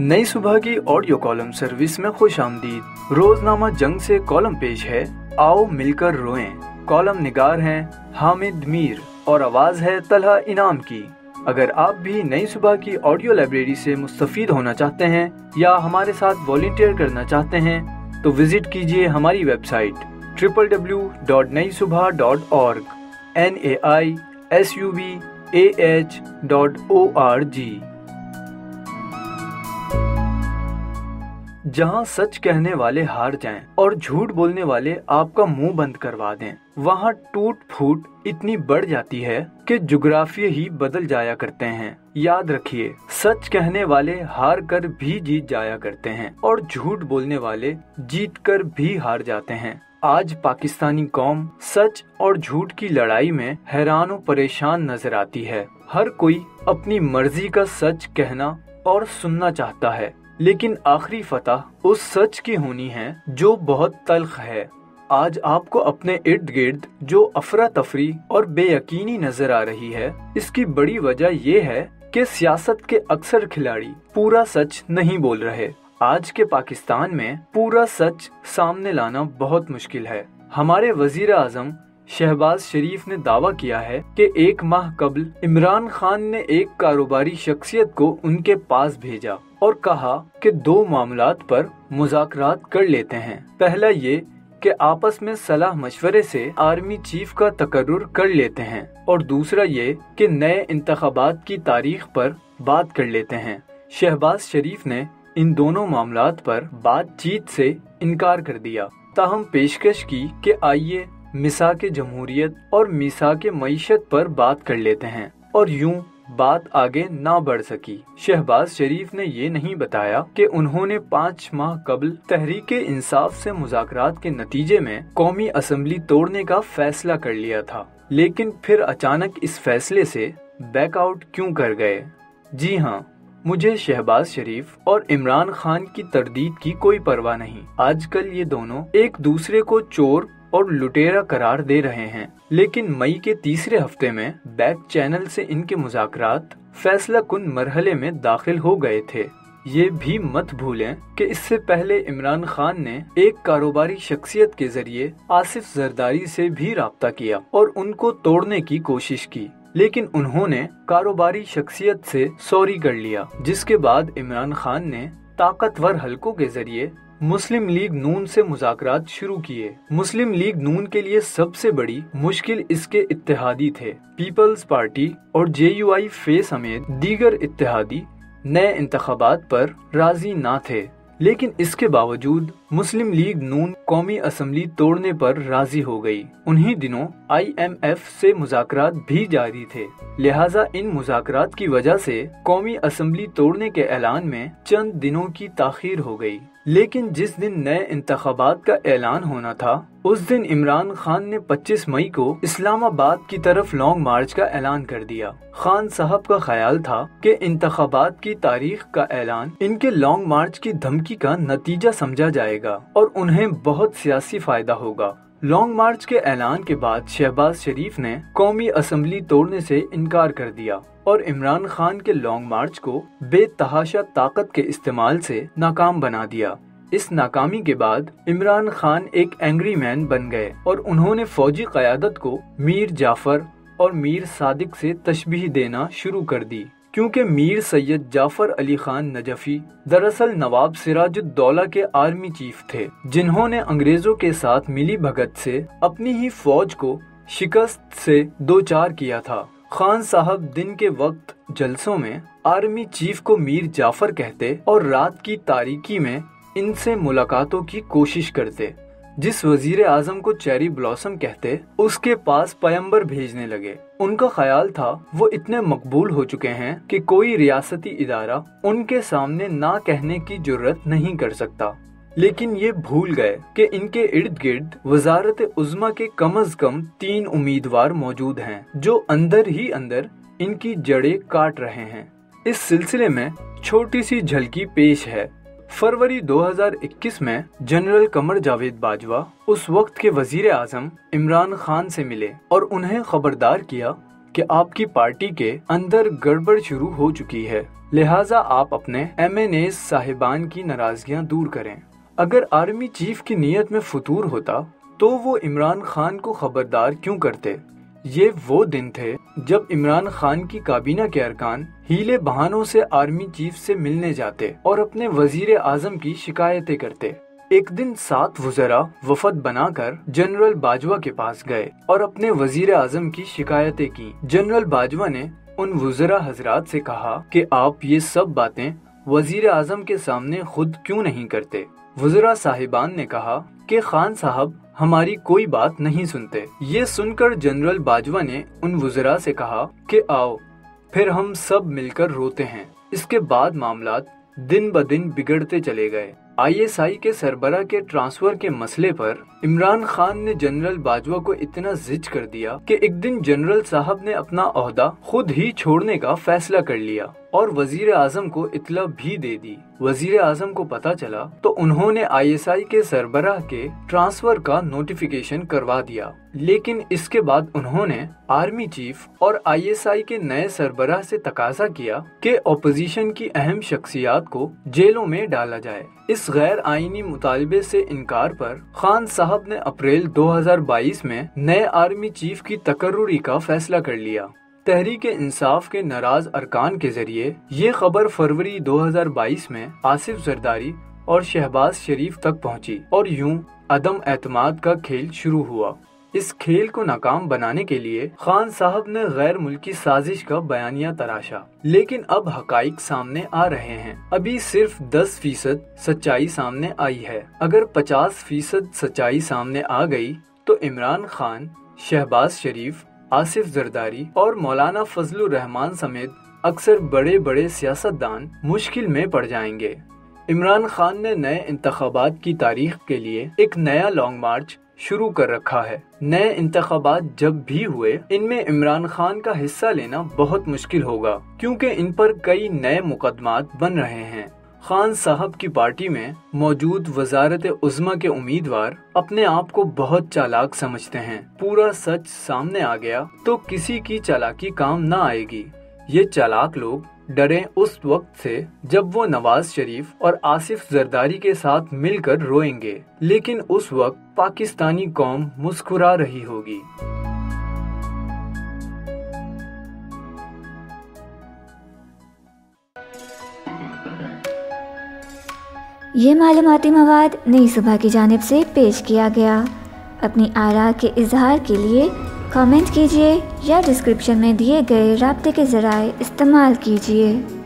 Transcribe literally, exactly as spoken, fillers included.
नई सुबह की ऑडियो कॉलम सर्विस में खुशामदीद। रोजनामा जंग से कॉलम पेश है आओ मिलकर रोएं। कॉलम निगार हैं हामिद मीर और आवाज है तलहा इनाम की। अगर आप भी नई सुबह की ऑडियो लाइब्रेरी से मुस्तफीद होना चाहते हैं या हमारे साथ वॉलंटियर करना चाहते हैं तो विजिट कीजिए हमारी website triple W dot Nai Subah dot org N A I S U B A H dot O R G, जहाँ सच कहने वाले हार जाएं और झूठ बोलने वाले आपका मुंह बंद करवा दें। वहाँ टूट फूट इतनी बढ़ जाती है कि जुग्राफिये ही बदल जाया करते हैं। याद रखिए, सच कहने वाले हार कर भी जीत जाया करते हैं और झूठ बोलने वाले जीत कर भी हार जाते हैं। आज पाकिस्तानी कौम सच और झूठ की लड़ाई में हैरान और परेशान नजर आती है। हर कोई अपनी मर्जी का सच कहना और सुनना चाहता है, लेकिन आखिरी फतह उस सच की होनी है जो बहुत तल्ख है। आज आपको अपने इर्द गिर्द जो अफरा तफरी और बेयकीनी नजर आ रही है, इसकी बड़ी वजह ये है कि सियासत के अक्सर खिलाड़ी पूरा सच नहीं बोल रहे। आज के पाकिस्तान में पूरा सच सामने लाना बहुत मुश्किल है। हमारे वजीर आजम शहबाज शरीफ ने दावा किया है कि एक माह कबल इमरान खान ने एक कारोबारी शख्सियत को उनके पास भेजा और कहा कि दो मामलात पर मुज़ाकरात कर लेते हैं। पहला ये कि आपस में सलाह मशवरे से आर्मी चीफ का तकर्रुर कर लेते हैं और दूसरा ये कि नए इंतखाबात की तारीख पर बात कर लेते हैं। शहबाज शरीफ ने इन दोनों मामलात पर बातचीत से इनकार कर दिया, ताहम पेशकश की कि आइए मिसाके जमहूरियत और मिसाके मईशत पर बात कर लेते हैं, और यूं बात आगे ना बढ़ सकी। शहबाज शरीफ ने ये नहीं बताया कि उन्होंने पाँच माह कबल तहरीके इंसाफ से मुज़ाकरात के नतीजे में कौमी असम्बली तोड़ने का फैसला कर लिया था, लेकिन फिर अचानक इस फैसले से बैकआउट क्यों कर गए। जी हाँ, मुझे शहबाज शरीफ और इमरान खान की तरदीद की कोई परवाह नहीं। आजकल ये दोनों एक दूसरे को चोर और लुटेरा करार दे रहे हैं, लेकिन मई के तीसरे हफ्ते में बैक चैनल से इनके मुज़ाकरात फैसला कुन मरहले में दाखिल हो गए थे। ये भी मत भूलें कि इससे पहले इमरान खान ने एक कारोबारी शख्सियत के जरिए आसिफ जरदारी से भी राब्ता किया और उनको तोड़ने की कोशिश की, लेकिन उन्होंने कारोबारी शख्सियत से सॉरी कर लिया, जिसके बाद इमरान खान ने ताकतवर हलकों के जरिए मुस्लिम लीग नून से मुज़ाकरात शुरू किए। मुस्लिम लीग नून के लिए सबसे बड़ी मुश्किल इसके इत्तेहादी थे। पीपल्स पार्टी और जे यू आई फे समेत दीगर इत्तेहादी नए इंतखाबात पर राजी ना थे, लेकिन इसके बावजूद मुस्लिम लीग नून कौमी असम्बली तोड़ने पर राजी हो गई। उन्हीं दिनों आई एम एफ से मुज़ाकरात भी जारी थे, लिहाजा इन मुज़ाकरात की वजह से कौमी असम्बली तोड़ने के ऐलान में चंद दिनों की ताखीर हो गई। लेकिन जिस दिन नए इंतखाबात का ऐलान होना था, उस दिन इमरान खान ने पच्चीस मई को इस्लामाबाद की तरफ लॉन्ग मार्च का ऐलान कर दिया। खान साहब का ख्याल था कि इंतखाबात की तारीख का ऐलान इनके लॉन्ग मार्च की धमकी का नतीजा समझा जाएगा और उन्हें बहुत सियासी फायदा होगा। लॉन्ग मार्च के ऐलान के बाद शहबाज शरीफ ने कौमी असम्बली तोड़ने से इनकार कर दिया और इमरान खान के लॉन्ग मार्च को बेतहाशा ताकत के इस्तेमाल से नाकाम बना दिया। इस नाकामी के बाद इमरान खान एक एंग्री मैन बन गए और उन्होंने फौजी क़यादत को मीर जाफर और मीर सादिक से तशबीह देना शुरू कर दी, क्योंकि मीर सैयद जाफर अली खान नजफ़ी दरअसल नवाब सिराजुद्दौला के आर्मी चीफ थे, जिन्होंने अंग्रेजों के साथ मिली भगत से अपनी ही फौज को शिकस्त से दो चार किया था। खान साहब दिन के वक्त जलसों में आर्मी चीफ को मीर जाफर कहते और रात की तारीकी में इनसे मुलाकातों की कोशिश करते। जिस वजीर आजम को चेरी ब्लॉसम कहते, उसके पास पैगंबर भेजने लगे। उनका ख्याल था वो इतने मकबूल हो चुके हैं कि कोई रियासती इदारा उनके सामने ना कहने की जुर्रत नहीं कर सकता, लेकिन ये भूल गए कि इनके इर्द गिर्द वजारत उज़्मा के कम अज कम तीन उम्मीदवार मौजूद हैं जो अंदर ही अंदर इनकी जड़ें काट रहे हैं। इस सिलसिले में छोटी सी झलकी पेश है। फरवरी दो हज़ार इक्कीस में जनरल कमर जावेद बाजवा उस वक्त के वजीर आजम इमरान खान से मिले और उन्हें खबरदार किया कि आपकी पार्टी के अंदर गड़बड़ शुरू हो चुकी है, लिहाजा आप अपने एम एन ए साहिबान की नाराजगियाँ दूर करें। अगर आर्मी चीफ की नीयत में फतूर होता तो वो इमरान खान को खबरदार क्यों करते। ये वो दिन थे जब इमरान खान की काबीना के अरकान हीले बहानों से आर्मी चीफ से मिलने जाते और अपने वजीर आजम की शिकायतें करते। एक दिन सात वज़रा वफद बनाकर जनरल बाजवा के पास गए और अपने वजीर आजम की शिकायतें की। जनरल बाजवा ने उन वज़रा हजरात से कहा कि आप ये सब बातें वजीर आजम के सामने खुद क्यों नहीं करते। वज़रा साहिबान ने कहा कि खान साहब हमारी कोई बात नहीं सुनते। ये सुनकर जनरल बाजवा ने उन वज़रा से कहा कि आओ फिर हम सब मिलकर रोते हैं। इसके बाद मामलात दिन ब दिन बिगड़ते चले गए। आई एस आई के सरबरा के ट्रांसफर के मसले पर इमरान खान ने जनरल बाजवा को इतना जिद कर दिया कि एक दिन जनरल साहब ने अपना अहदा खुद ही छोड़ने का फैसला कर लिया और वजीर आजम को इतला भी दे दी। वजीर आजम को पता चला तो उन्होंने आई एस आई के सरबरा के ट्रांसफर का नोटिफिकेशन करवा दिया, लेकिन इसके बाद उन्होंने आर्मी चीफ और आई एस आई के नए सरबरा से तकाजा किया कि ओपोजिशन की अहम शख्सियात को जेलों में डाला जाए। इस गैर आइनी मुतालबे से इनकार पर खान साहब ने अप्रैल दो हज़ार बाईस में नए आर्मी चीफ की तकर्रुरी का फैसला कर लिया। तहरीक इंसाफ के नाराज अरकान के जरिए ये खबर फरवरी दो हज़ार बाईस में आसिफ जरदारी और शहबाज शरीफ तक पहुंची और यूं अदम एतमाद का खेल शुरू हुआ। इस खेल को नाकाम बनाने के लिए खान साहब ने गैर मुल्की साजिश का बयानिया तराशा, लेकिन अब हकाइक सामने आ रहे हैं। अभी सिर्फ दस फीसद सच्चाई सामने आई है। अगर पचास फीसद सच्चाई सामने आ गई तो इमरान खान, शहबाज शरीफ, आसिफ जरदारी और मौलाना फजल रहमान समेत अक्सर बड़े बड़े सियासतदान मुश्किल में पड़ जाएंगे। इमरान खान ने नए इंतखाबात की तारीख के लिए एक नया लॉन्ग मार्च शुरू कर रखा है। नए इंतखाबात जब भी हुए इनमें इमरान खान का हिस्सा लेना बहुत मुश्किल होगा क्योंकि इन पर कई नए मुकदमात बन रहे हैं। खान साहब की पार्टी में मौजूद वजारत उज़्मा के उम्मीदवार अपने आप को बहुत चालाक समझते हैं। पूरा सच सामने आ गया तो किसी की चालाकी काम ना आएगी। ये चालाक लोग डरे उस वक्त से जब वो नवाज शरीफ और आसिफ जरदारी के साथ मिलकर रोएंगे, लेकिन उस वक्त पाकिस्तानी कौम मुस्कुरा रही होगी। ये मालूमाती मवाद नई सुबह की जानिब से पेश किया गया। अपनी आरा के इजहार के लिए कमेंट कीजिए या डिस्क्रिप्शन में दिए गए राब्ते के ज़राए इस्तेमाल कीजिए।